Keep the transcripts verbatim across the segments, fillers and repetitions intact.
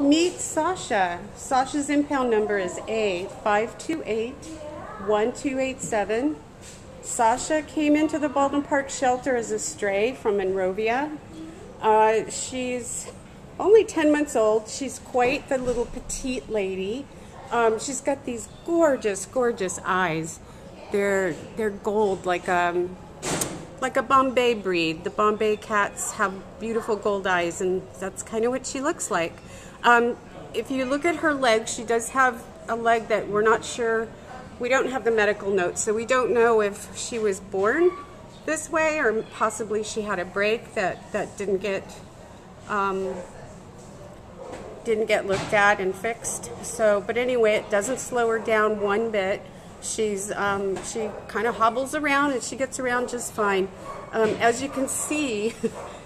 Meet Sasha. Sasha's impound number is A five two eight one two eight seven. Sasha came into the Baldwin Park shelter as a stray from Monrovia. Uh, she's only ten months old. She's quite the little petite lady. Um, she's got these gorgeous, gorgeous eyes. They're they're gold, like a like a Bombay breed. The Bombay cats have beautiful gold eyes, and that's kind of what she looks like. Um, if you look at her legs, she does have a leg that we're not sure. We don't have the medical notes, so we don't know if she was born this way or possibly she had a break that, that didn't get um, didn't get looked at and fixed. So, but anyway, it doesn't slow her down one bit. She's um, she kind of hobbles around and she gets around just fine. Um, as you can see,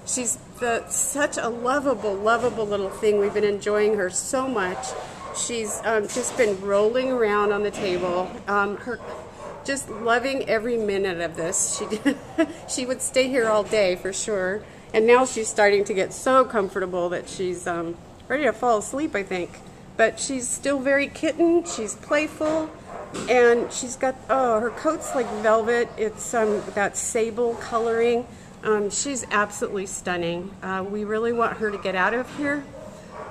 she's the, such a lovable, lovable little thing. We've been enjoying her so much. She's um, just been rolling around on the table. Um, her, just loving every minute of this. She did, she would stay here all day for sure. And now she's starting to get so comfortable that she's um, ready to fall asleep, I think. But she's still very kitten. She's playful, and she's got oh, her coat's like velvet. It's um, that sable coloring. Um, she's absolutely stunning. Uh, we really want her to get out of here.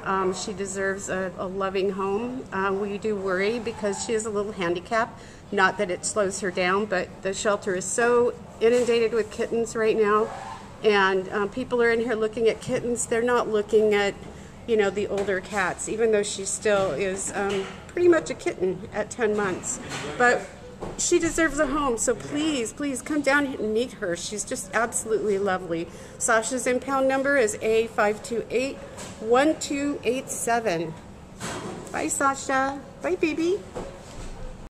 Um, she deserves a, a loving home. Uh, we do worry because she is a little handicap. Not that it slows her down, but the shelter is so inundated with kittens right now. And um, people are in here looking at kittens. They're not looking at, you know, the older cats, even though she still is um, pretty much a kitten at ten months. But she deserves a home, so please, please come down and meet her. She's just absolutely lovely. Sasha's impound number is A five two eight one two eight seven. Bye, Sasha. Bye, baby.